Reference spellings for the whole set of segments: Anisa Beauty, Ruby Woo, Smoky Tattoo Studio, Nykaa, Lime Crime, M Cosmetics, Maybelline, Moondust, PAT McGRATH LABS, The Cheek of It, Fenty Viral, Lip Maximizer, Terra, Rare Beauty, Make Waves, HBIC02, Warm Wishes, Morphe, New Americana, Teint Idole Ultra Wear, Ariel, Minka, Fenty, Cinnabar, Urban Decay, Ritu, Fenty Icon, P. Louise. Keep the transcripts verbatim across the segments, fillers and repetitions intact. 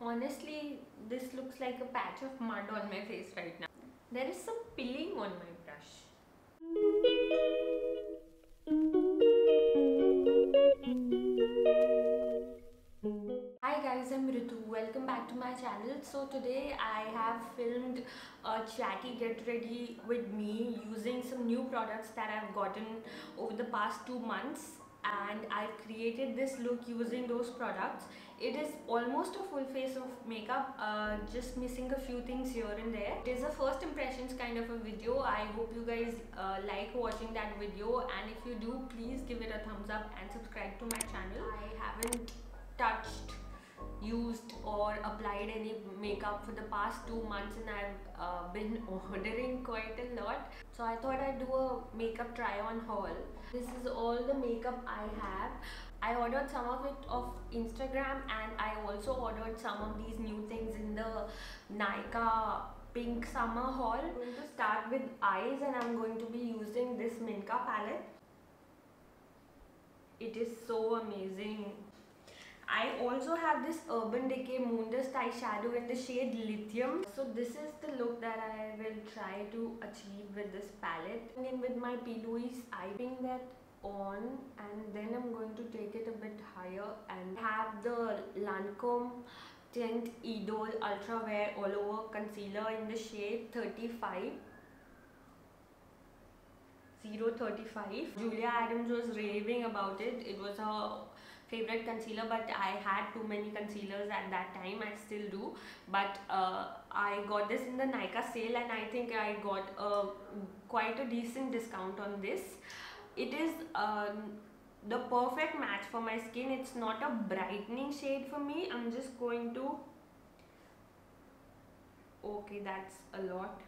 Honestly, this looks like a patch of mud on my face right now. There is some pilling on my brush. Hi guys, I'm Ritu. Welcome back to my channel. So today I have filmed a chatty get ready with me using some new products that I've gotten over the past two months. And I've created this look using those products. It is almost a full face of makeup, uh, just missing a few things here and there. It is a first impressions kind of a video. I hope you guys uh, like watching that video, and if you do, please give it a thumbs up and subscribe to my channel. I haven't touched, used or applied any makeup for the past two months and I've uh, been ordering quite a lot. So I thought I'd do a makeup try on haul. This is all the makeup I have. I ordered some of it off Instagram and I also ordered some of these new things in the Nykaa Pink Summer haul. I'm going to start with eyes and I'm going to be using this Minka palette. It is so amazing. I also have this Urban Decay Moondust eyeshadow in the shade Lithium. So this is the look that I will try to achieve with this palette. And then with my P. Louise, I bring that on and then I'm going to take it a bit higher and have the Lancome Teint Idole Ultra Wear All Over Concealer in the shade thirty-five. Julia Adams was raving about it. It was her favorite concealer, but I had too many concealers at that time. I still do, but uh, I got this in the Nykaa sale and I think I got a, quite a decent discount on this. It is um, the perfect match for my skin. It's not a brightening shade for me. I'm just going to... okay, that's a lot.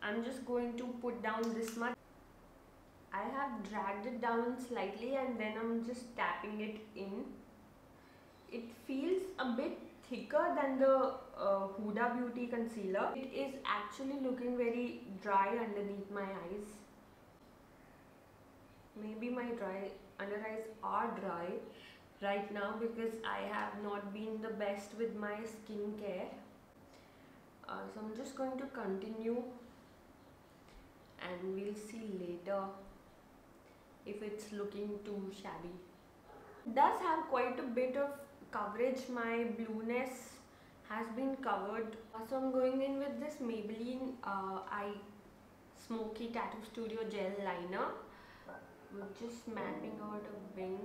I'm just going to put down this much. I have dragged it down slightly and then I'm just tapping it in. It feels a bit thicker than the uh, Huda Beauty concealer. It is actually looking very dry underneath my eyes. Maybe my dry under eyes are dry right now because I have not been the best with my skincare. Uh, so I'm just going to continue. And we'll see later if it's looking too shabby. It does have quite a bit of coverage. My blueness has been covered. So I'm going in with this Maybelline uh, Eye Smoky Tattoo Studio Gel Liner. We're just mapping out a wing.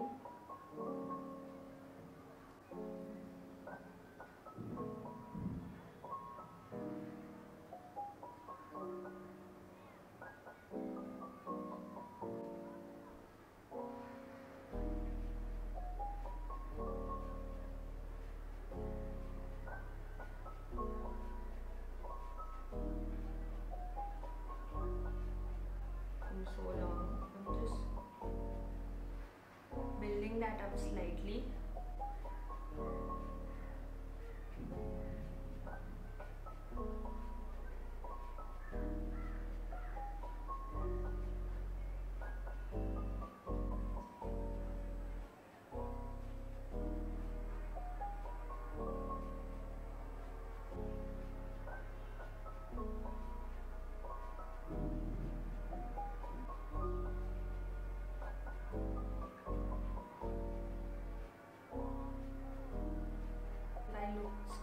So long. I'm just building that up slightly.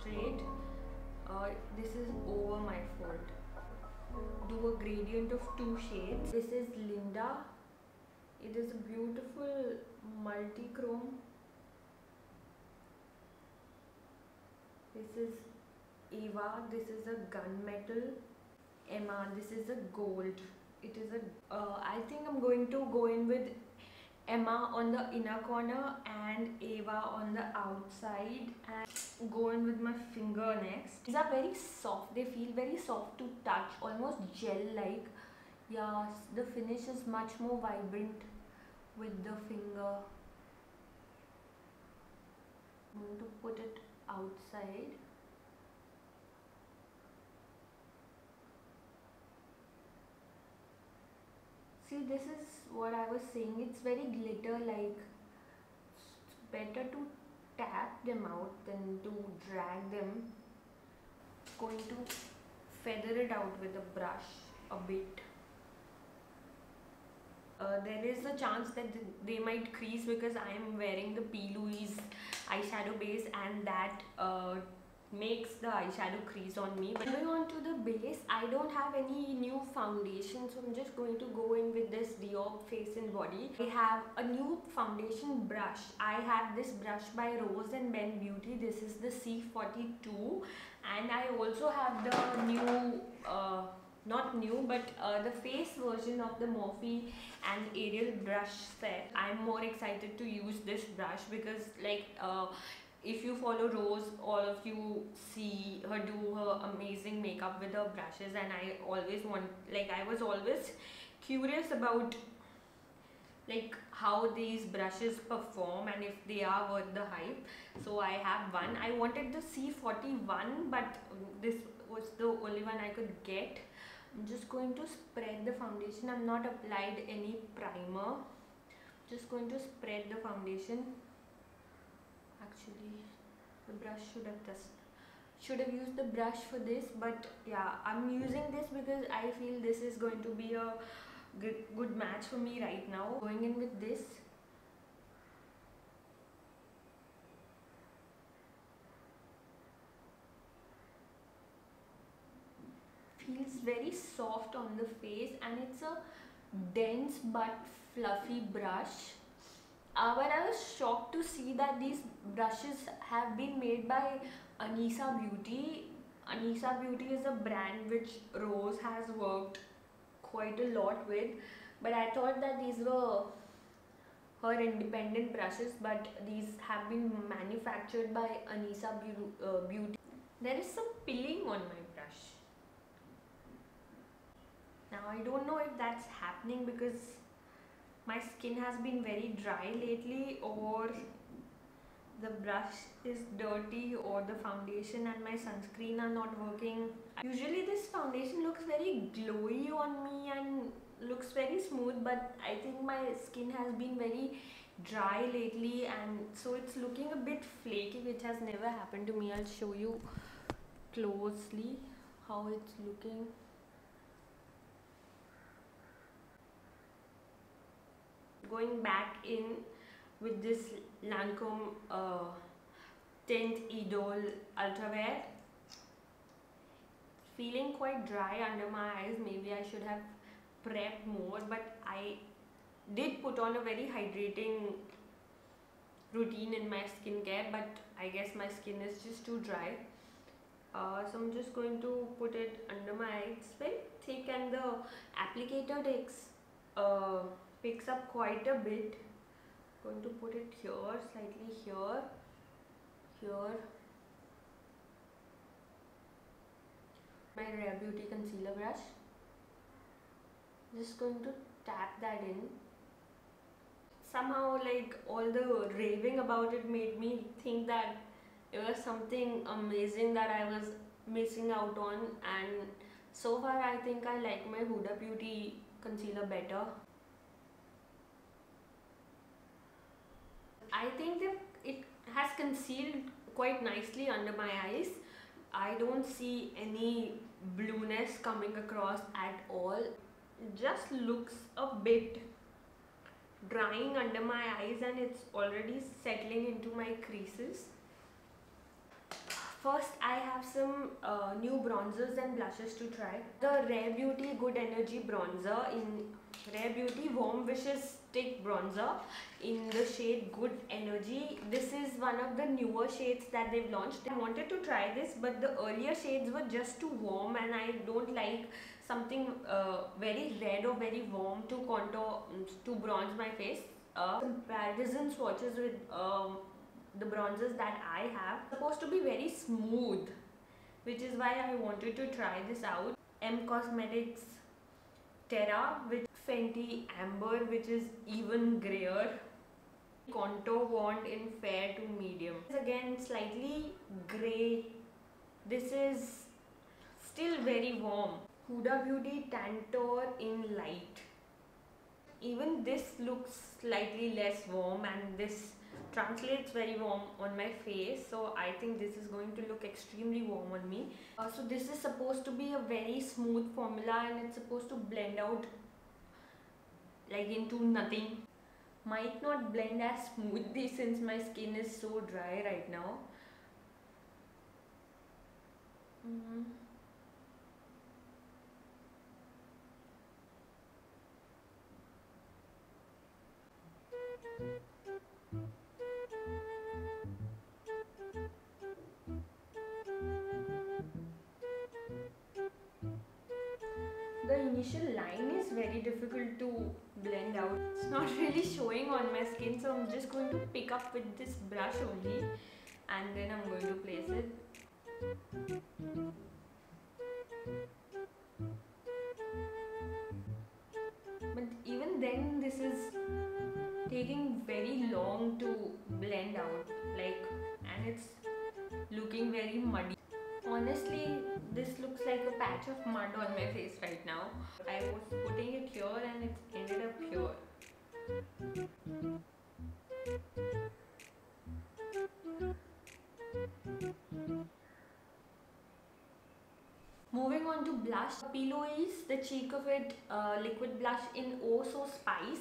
Straight. Uh, this is over my fold. Do a gradient of two shades. This is Linda. It is a beautiful multi-chrome. This is Eva. This is a gunmetal. Emma. This is a gold. It is a... Uh, I think I'm going to go in with Emma on the inner corner and Eva on the outside and go in with my finger next. These are very soft. They feel very soft to touch, almost gel-like. Yeah, the finish is much more vibrant with the finger. I'm going to put it outside. See, this is what I was saying, it's very glitter like. It's better to tap them out than to drag them. Going to feather it out with a brush a bit. Uh, there is a chance that they might crease because I am wearing the P. Louise eyeshadow base, and that uh, makes the eyeshadow crease on me. But going on to the base, I don't have any new foundation, so I'm just going to go in with this Dior Face and Body. I have a new foundation brush. I have this brush by Rose and Ben Beauty. This is the C forty-two, and I also have the new... Uh, Not new, but uh, the face version of the Morphe and Ariel brush set. I'm more excited to use this brush because, like, uh, if you follow Rose, all of you see her do her amazing makeup with her brushes, and I always want, like, I was always curious about, like, how these brushes perform and if they are worth the hype. So I have one. I wanted the C forty-one, but this was the only one I could get. I'm just going to spread the foundation. I'm not applied any primer. Just going to spread the foundation. Actually, the brush should have just should have used the brush for this, but yeah, I'm using this because I feel this is going to be a good, good match for me right now. Going in with this. Feels very soft on the face, and it's a dense but fluffy brush. Uh, but I was shocked to see that these brushes have been made by Anisa Beauty. Anisa Beauty is a brand which Rose has worked quite a lot with, but I thought that these were her independent brushes, but these have been manufactured by Anisa Be- uh, Beauty. There is some pilling on my brush. Now I don't know if that's happening because my skin has been very dry lately, or the brush is dirty, or the foundation and my sunscreen are not working. Usually this foundation looks very glowy on me and looks very smooth, but I think my skin has been very dry lately, and so it's looking a bit flaky, which has never happened to me. I'll show you closely how it's looking. Going back in with this Lancome uh, Teint Idole Ultra Wear. Feeling quite dry under my eyes. Maybe I should have prepped more, but I did put on a very hydrating routine in my skincare, but I guess my skin is just too dry. Uh, so I'm just going to put it under my eyes. It's very thick, and the applicator takes... Uh, picks up quite a bit. Going to put it here, slightly here, here. My Rare Beauty concealer brush. Just going to tap that in. Somehow, like, all the raving about it made me think that it was something amazing that I was missing out on, and so far I think I like my Huda Beauty concealer better. I think that it has concealed quite nicely under my eyes. I don't see any blueness coming across at all. It just looks a bit drying under my eyes, and it's already settling into my creases. First, I have some uh, new bronzers and blushes to try. The Rare Beauty Good Energy Bronzer in Rare Beauty Warm Wishes Stick Bronzer in the shade Good Energy. This is one of the newer shades that they've launched. I wanted to try this, but the earlier shades were just too warm, and I don't like something uh, very red or very warm to contour, to bronze my face. Uh, comparison swatches with... Um, the bronzers that I have supposed to be very smooth, which is why I wanted to try this out. M Cosmetics Terra with Fenty Amber, which is even grayer. Contour wand in fair to medium. Again, slightly grey. This is still very warm. Huda Beauty Tantor in light. Even this looks slightly less warm, and this translates very warm on my face, so I think this is going to look extremely warm on me. Uh, so this is supposed to be a very smooth formula and it's supposed to blend out like into nothing. Might not blend as smoothly since my skin is so dry right now. Mm-hmm. The initial line is very difficult to blend out. It's not really showing on my skin, so I'm just going to pick up with this brush only and then I'm going to place it. But even then this is taking very long to blend out, like, and it's looking very muddy. Honestly, this looks like a patch of mud on my face right now. I was putting it here and it ended up here. Moving on to blush, P. Louise, the Cheek of It uh, liquid blush in Oh So Spice,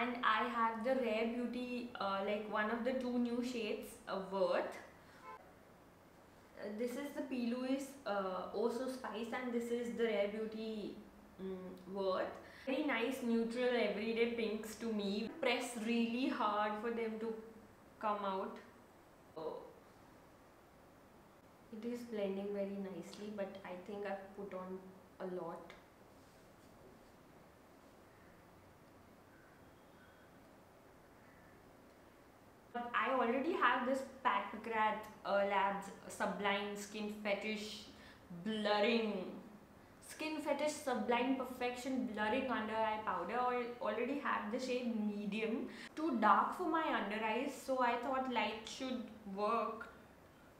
and I have the Rare Beauty, uh, like one of the two new shades, uh, Worth. This is the P. Louise uh, Oh So Spice and this is the Rare Beauty um, Worth. Very nice neutral everyday pinks to me. Press really hard for them to come out. Oh. It is blending very nicely, but I think I've put on a lot. I already have this Pat McGrath uh, Labs Sublime Skin Fetish Blurring Skin Fetish Sublime Perfection Blurring Under Eye Powder. I already have the shade Medium. Too dark for my under eyes, so I thought light should work,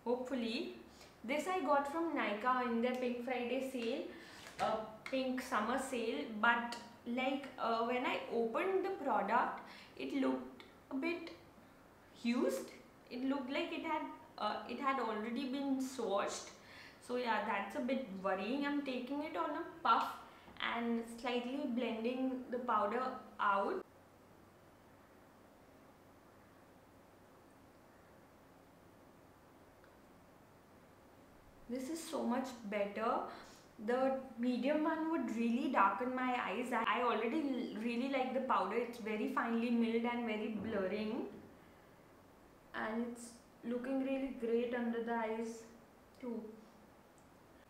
hopefully. This I got from Nykaa in their Pink Friday sale, uh, Pink Summer sale, but like uh, when I opened the product, it looked a bit used. It looked like it had uh, it had already been swatched, so yeah, that's a bit worrying. I'm taking it on a puff and slightly blending the powder out. This is so much better. The medium one would really darken my eyes. I already really like the powder. It's very finely milled and very blurring. And it's looking really great under the eyes too.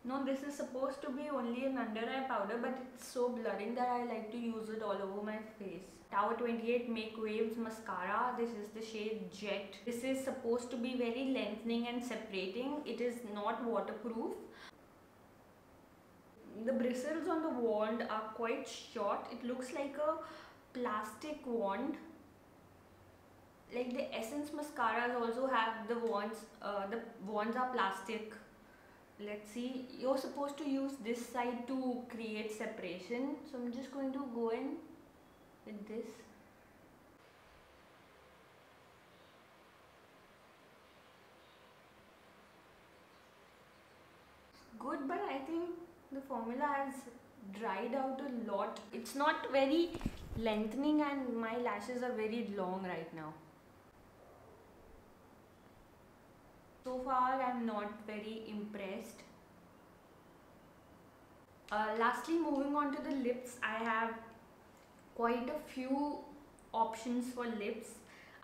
No, this is supposed to be only an under eye powder, but it's so blurring that I like to use it all over my face. Tower twenty-eight Make Waves Mascara. This is the shade Jet. This is supposed to be very lengthening and separating. It is not waterproof. The bristles on the wand are quite short. It looks like a plastic wand. Like the Essence mascaras also have the wands, uh, the wands are plastic. Let's see, you're supposed to use this side to create separation. So I'm just going to go in with this. Good, but I think the formula has dried out a lot. It's not very lengthening and my lashes are very long right now. So far, I'm not very impressed. Uh, lastly, moving on to the lips, I have quite a few options for lips.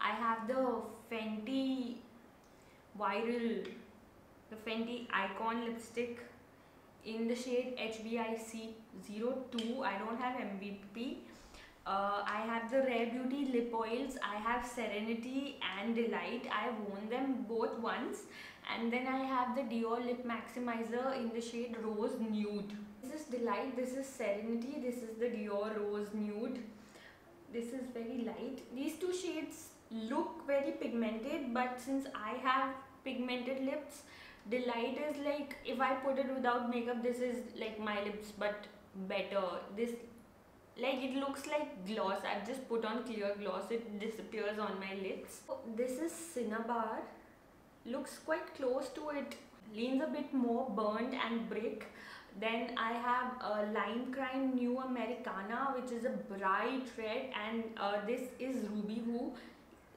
I have the Fenty Viral, the Fenty Icon lipstick in the shade H B I C zero two. I don't have M V P. Uh, I have the Rare Beauty lip oils. I have Serenity and Delight. I have worn them both once, and then I have the Dior Lip Maximizer in the shade Rose Nude. This is Delight, this is Serenity, this is the Dior Rose Nude. This is very light. These two shades look very pigmented, but since I have pigmented lips, Delight is like, if I put it without makeup, this is like my lips but better. This like it looks like gloss. I've just put on clear gloss, it disappears on my lids. So this is Cinnabar, looks quite close to it, leans a bit more burnt and brick. Then I have a Lime Crime New Americana, which is a bright red, and uh, this is Ruby Woo.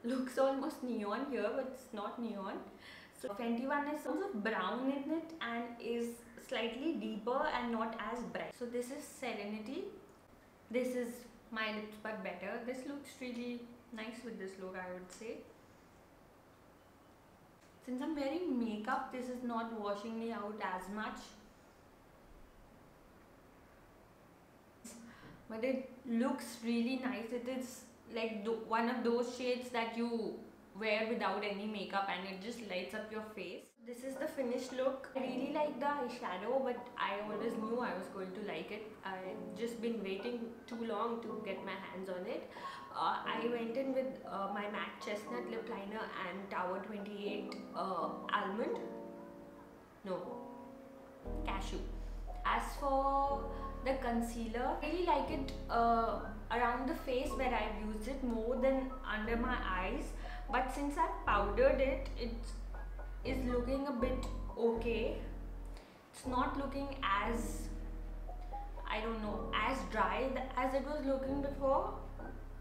Looks almost neon here, but it's not neon. So Fenty one is sort of brown in it and is slightly deeper and not as bright. So this is Serenity. This is My Lips But Better. This looks really nice with this look, I would say. Since I'm wearing makeup, this is not washing me out as much, but it looks really nice. It is like one of those shades that you wear without any makeup and it just lights up your face. This is the finished look. I really like the eyeshadow, but I always knew I was going to like it. I've just been waiting too long to get my hands on it. Uh, I went in with uh, my MAC Chestnut Lip Liner and Tower twenty-eight uh, Almond. No, Cashew. As for the concealer, I really like it uh, around the face where I've used it more than under my eyes. But since I've powdered it, it is looking a bit okay. It's not looking as, I don't know, as dry as it was looking before.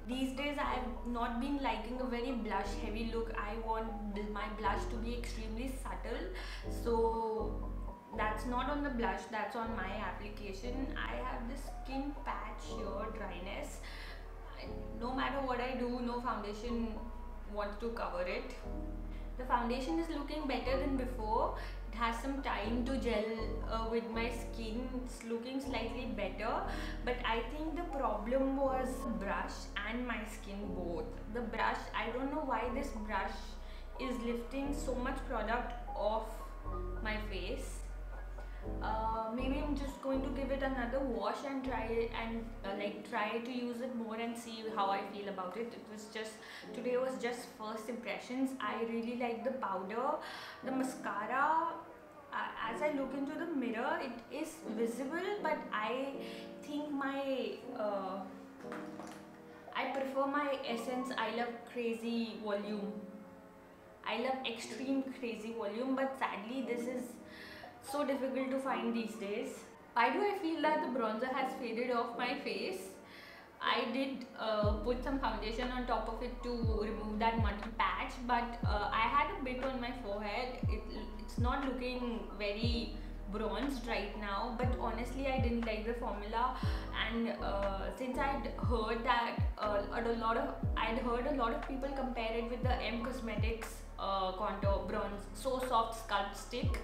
These days I've not been liking a very blush heavy look. I want my blush to be extremely subtle. So that's not on the blush, that's on my application. I have this skin patch here, dryness. No matter what I do, no foundation wants to cover it. The foundation is looking better than before. It has some time to gel uh, with my skin. It's looking slightly better, but I think the problem was the brush and my skin both. The brush, I don't know why this brush is lifting so much product off my face. Uh, maybe I'm just going to give it another wash and try it and uh, like try to use it more and see how I feel about it. It was just, today was just first impressions. I really like the powder, the mascara. Uh, as I look into the mirror, it is visible, but I think my uh, I prefer my Essence I Love Crazy volume. I love extreme crazy volume, but sadly this is so difficult to find these days. Why do I feel that the bronzer has faded off my face? I did uh, put some foundation on top of it to remove that muddy patch, but uh, I had a bit on my forehead. It, it's not looking very bronzed right now, but honestly I didn't like the formula, and uh, since I'd heard that uh, a lot of I'd heard a lot of people compare it with the M Cosmetics uh, contour bronze so soft sculpt stick.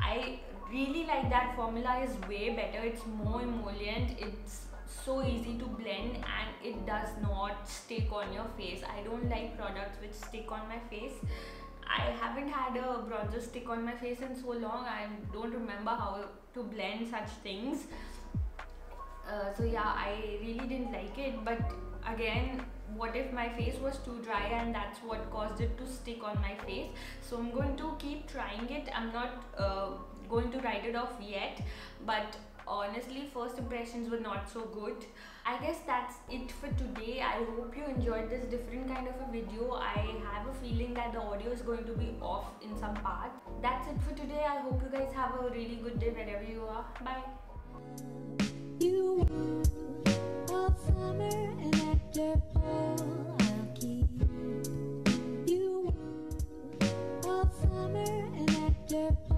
I really like that formula, is way better. It's more emollient, it's so easy to blend, and it does not stick on your face. I don't like products which stick on my face. I haven't had a bronzer stick on my face in so long. I don't remember how to blend such things. Uh, so yeah, I really didn't like it, but again, what if my face was too dry and that's what caused it to stick on my face? So I'm going to keep trying it. I'm not uh, going to write it off yet, but honestly first impressions were not so good. I guess that's it for today. I hope you enjoyed this different kind of a video. I have a feeling that the audio is going to be off in some part. That's it for today. I hope you guys have a really good day wherever you are. Bye. You are summer and after fall I'll keep you all summer and after fall.